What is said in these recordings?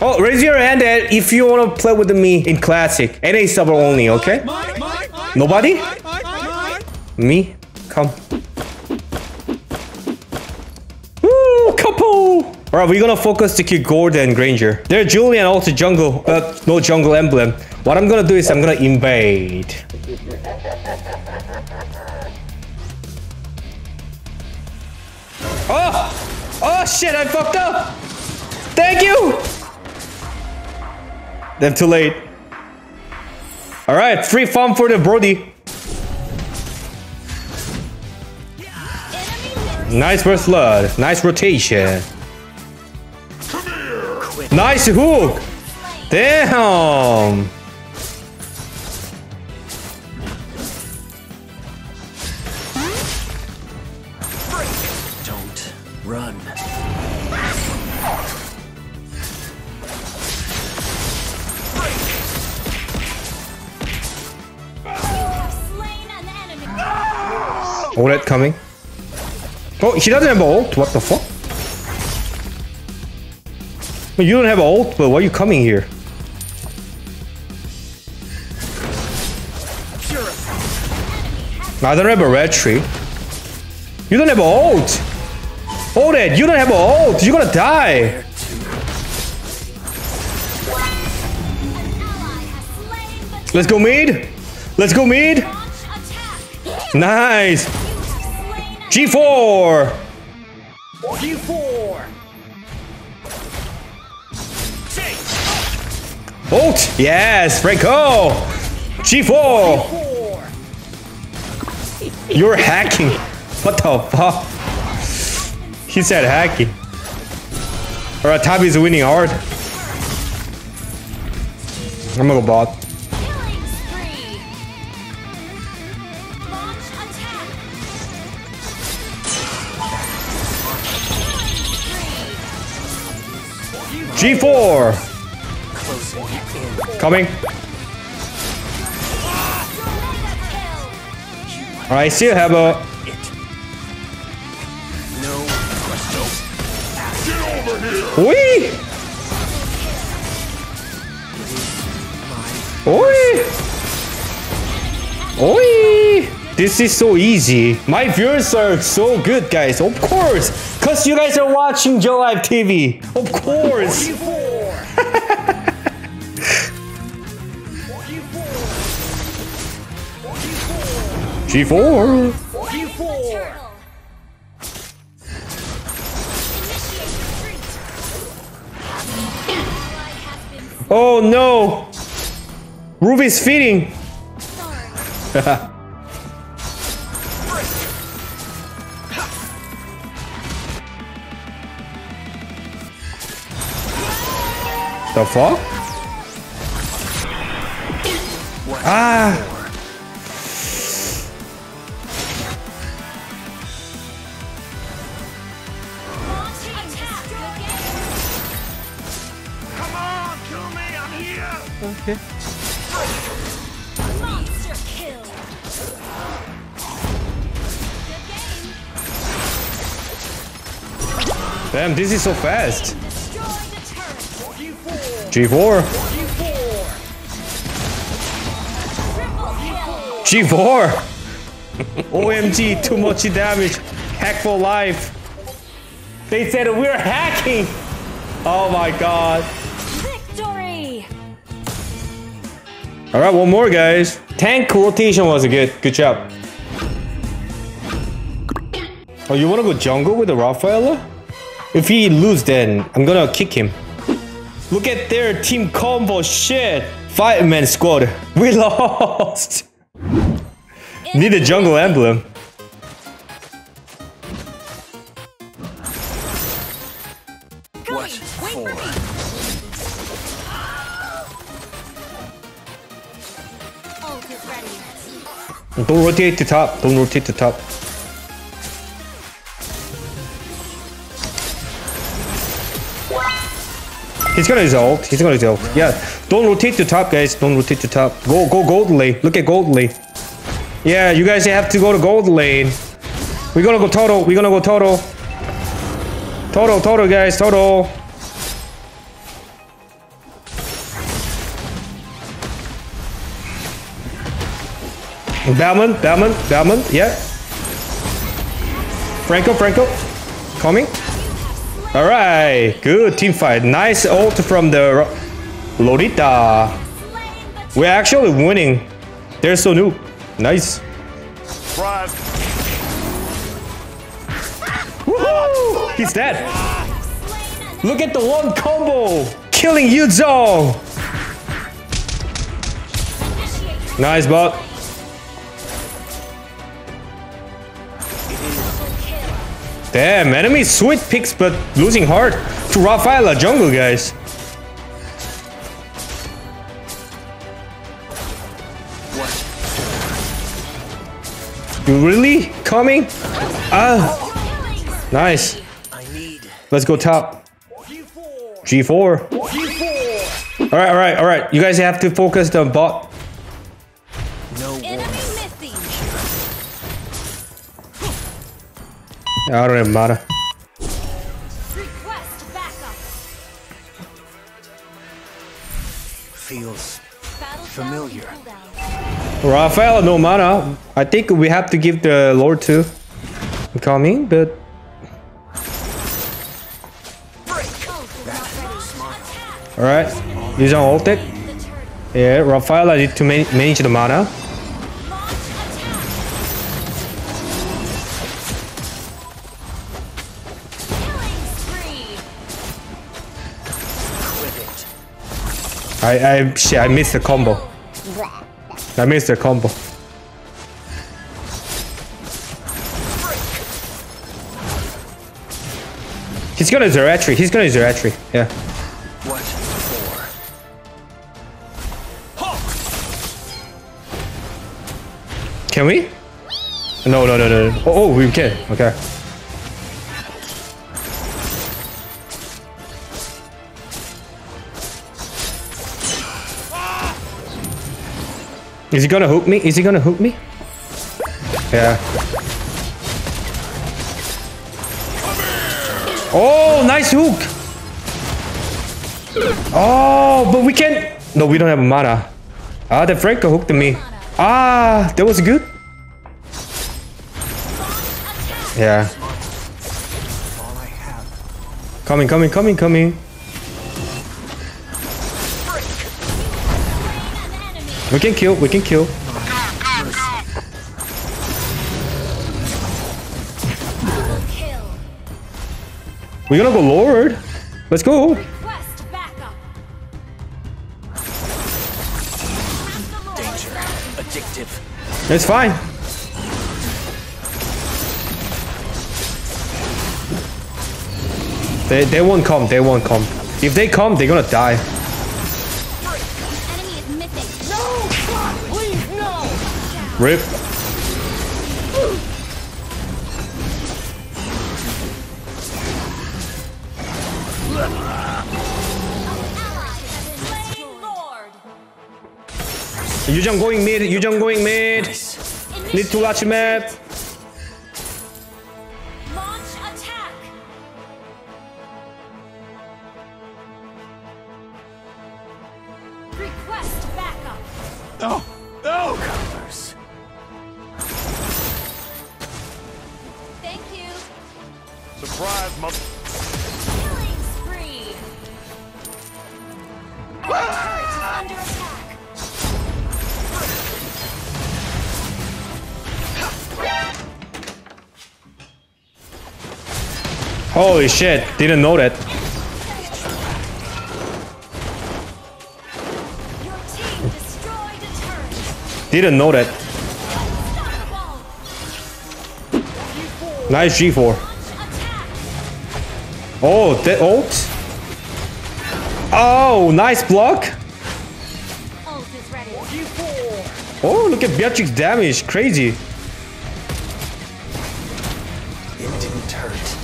Oh, raise your hand if you want to play with me in Classic. NA server only, okay? Nobody? Me? Come. Woo, couple! Alright, we're gonna focus to kill Gordon and Granger. They're Julian also jungle, but no jungle emblem. What I'm gonna do is I'm gonna invade. Oh! Oh shit, I fucked up! Thank you! Then too late. Alright, free farm for the Brody. Nice first blood. Nice rotation. Nice hook! Damn! Don't run. Odette coming. Oh, she doesn't have ult. What the fuck? You don't have ult, but why are you coming here? I don't have a Ratri. You don't have ult. Odette, you don't have ult. You're gonna die. Let's go mid. Let's go mid. Nice. G4. G4. Ult. Yes, Franco. G4. You're hacking. What the fuck? He said hacking. Alright, Tabi's winning hard. I'm gonna go bot. G4! Coming. Alright, I still have a... Oi! Oi! Oi! This is so easy. My viewers are so good, guys. Of course! Because you guys are watching Joe Live TV. Of course. G4. G4. Oh no. Ruby's feeding. The fuck? Ah! Come on, kill me, I'm here! Okay. Monster kill! Damn, this is so fast! G4. G4. OMG, too much damage. Hack for life. They said we're hacking. Oh my god. Victory. All right, one more, guys. Tank rotation was good. Good job. Oh, you want to go jungle with the Rafaela? If he lose, then I'm gonna kick him. Look at their team combo, shit. 5-man squad. We lost. Need a jungle emblem. What for? Don't rotate the top. Don't rotate the top. He's gonna use ult. He's gonna use ult. Yeah. Don't rotate to top, guys. Don't rotate to top. Go, go gold lane. Look at gold lane. Yeah, you guys have to go to gold lane. We're gonna go total. We're gonna go total. Total, guys. Total. Diamond, yeah. Franco, coming. All right, good team fight. Nice ult from the Lolita. We're actually winning. They're so new. Nice. Woohoo! He's dead. Look at the one combo, killing Yuzo. Nice bot. Damn, enemy sweet picks but losing hard to Rafaela jungle, guys. You really coming? Ah, nice. Let's go top. G4. All right. You guys have to focus the bot. I don't have mana. Request backup. Feels familiar. Rafaela, no mana. I think we have to give the Lord to coming, but all right. Use an ult. Yeah, Rafaela need to manage the mana. Shit, I missed the combo. He's gonna Ratri. Yeah. What for? Can we? No. Oh, we can. Okay. Is he gonna hook me? Yeah. Oh, nice hook! Oh, but we can't... No, we don't have mana. Ah, the Franco hooked me. Ah, that was good. Yeah. Coming. We can kill. We're gonna go Lord. Let's go. It's fine. They won't come. If they come, they're gonna die. Rip. Yujan going mid. Need to watch map. Launch attack. Request backup. Oh. Surprise, mother. Killing spree. Our turret is under attack. Holy shit, didn't know that. Your team destroyed a turret. Didn't know that. Nice G4. Oh, that ult? Oh, nice block. Oh, look at Beatrix's damage. Crazy. It didn't hurt.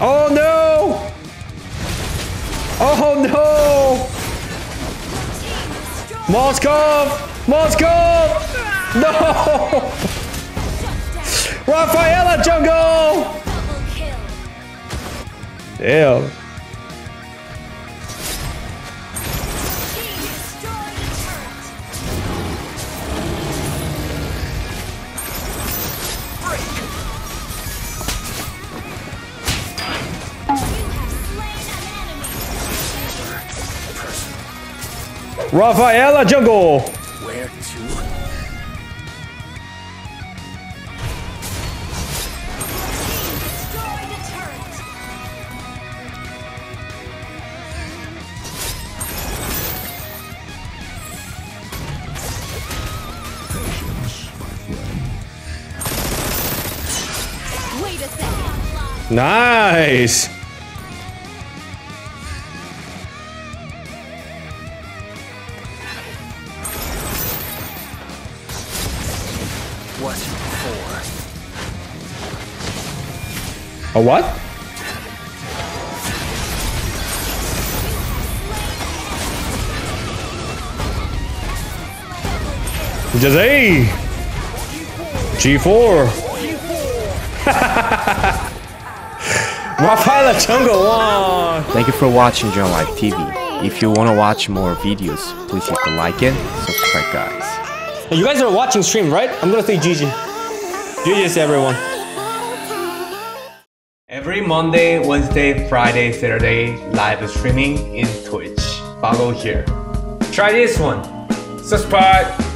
Oh, no. Moskov. No. Rafaela jungle. Damn. Rafaela jungle. Where to? Wait a second. Nice. A what? Just a G4. Rafaela jungle one. Thank you for watching John Live TV. If you want to watch more videos, please hit the like and subscribe, guys. Hey, you guys are watching stream, right? I'm gonna say GG. GG's everyone. Every Monday, Wednesday, Friday, Saturday, live streaming in Twitch. Follow here. Try this one. Subscribe.